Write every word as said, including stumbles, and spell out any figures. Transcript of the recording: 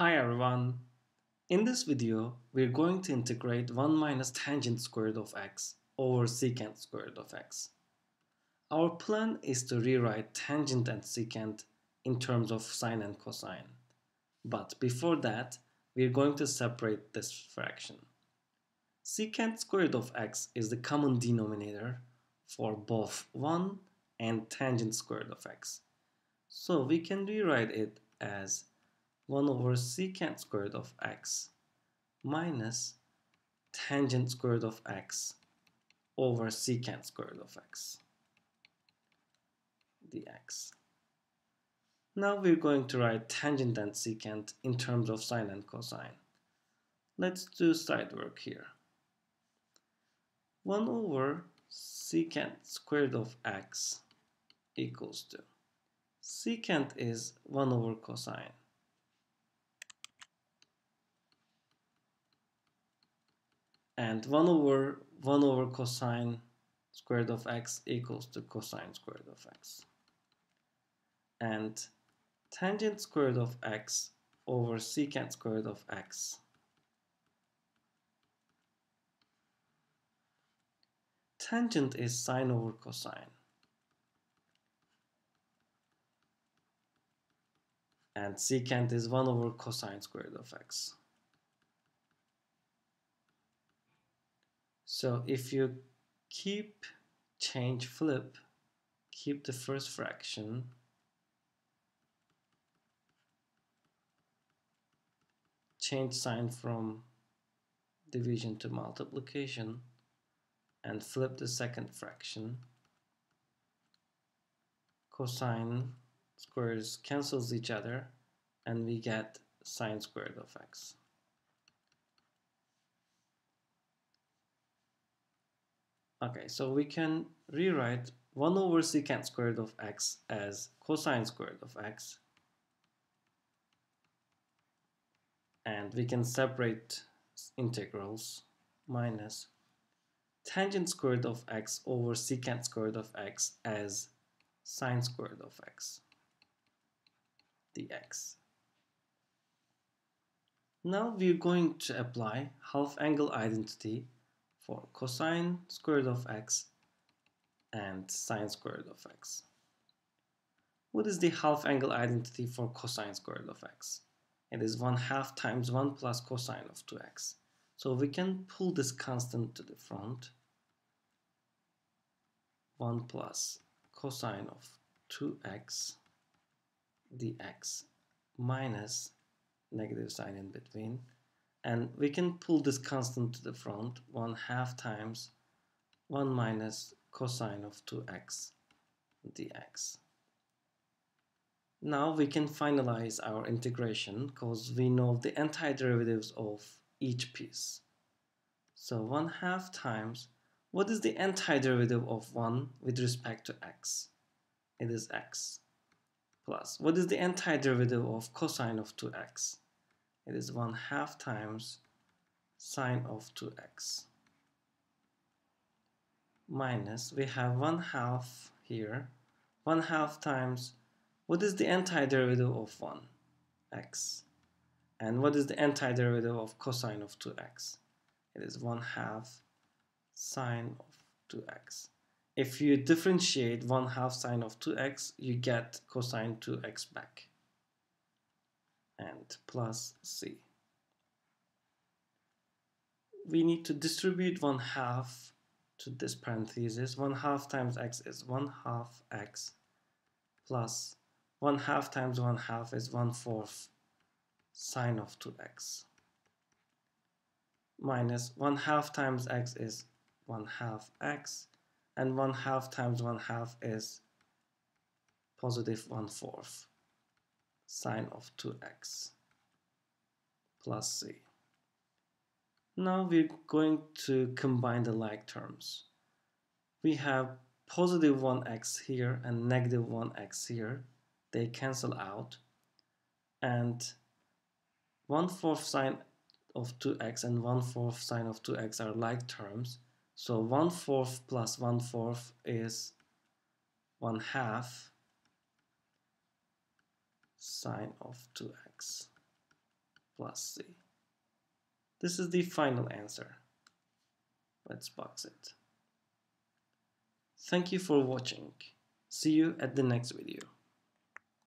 Hi everyone! In this video, we're going to integrate one minus tangent squared of x over secant squared of x. Our plan is to rewrite tangent and secant in terms of sine and cosine. But before that, we're going to separate this fraction. Secant squared of x is the common denominator for both one and tangent squared of x. So we can rewrite it as one over secant squared of x minus tangent squared of x over secant squared of x dx. Now we're going to write tangent and secant in terms of sine and cosine. Let's do side work here. one over secant squared of x equals to, secant is one over cosine. And one over one over cosine squared of x equals to cosine squared of x. And tangent squared of x over secant squared of x. Tangent is sine over cosine. And secant is one over cosine squared of x. So if you keep change flip, keep the first fraction, change sign from division to multiplication, and flip the second fraction, cosine squares cancels each other, and we get sine squared of x. Okay, so we can rewrite one over secant squared of x as cosine squared of x. And we can separate integrals, minus tangent squared of x over secant squared of x as sine squared of x dx. Now we're going to apply half angle identity for cosine squared of x and sine squared of x. What is the half angle identity for cosine squared of x? It is one half times one plus cosine of two x. So we can pull this constant to the front. one plus cosine of two x dx minus negative sign in between. And we can pull this constant to the front, one half times one minus cosine of two x dx. Now we can finalize our integration because we know the antiderivatives of each piece. So one half times, what is the antiderivative of one with respect to x? It is x. Plus, what is the antiderivative of cosine of two x? It is one half times sine of two x minus, we have one half here, one half times, what is the antiderivative of one? X. And what is the antiderivative of cosine of two x? It is one half sine of two x. If you differentiate one half sine of two x, you get cosine two x back. And plus c. We need to distribute one half to this parenthesis. One half times x is one half x plus one half times one half is one fourth sine of two x minus one half times x is one half x, and one half times one half is positive one fourth sine of two x plus c. Now we're going to combine the like terms. We have positive one x here and negative one x here. They cancel out. And one fourth sine of two x and one fourth sine of two x are like terms. So one fourth plus one fourth is one half. Sine of two x plus C. This is the final answer. Let's box it. Thank you for watching. See you at the next video.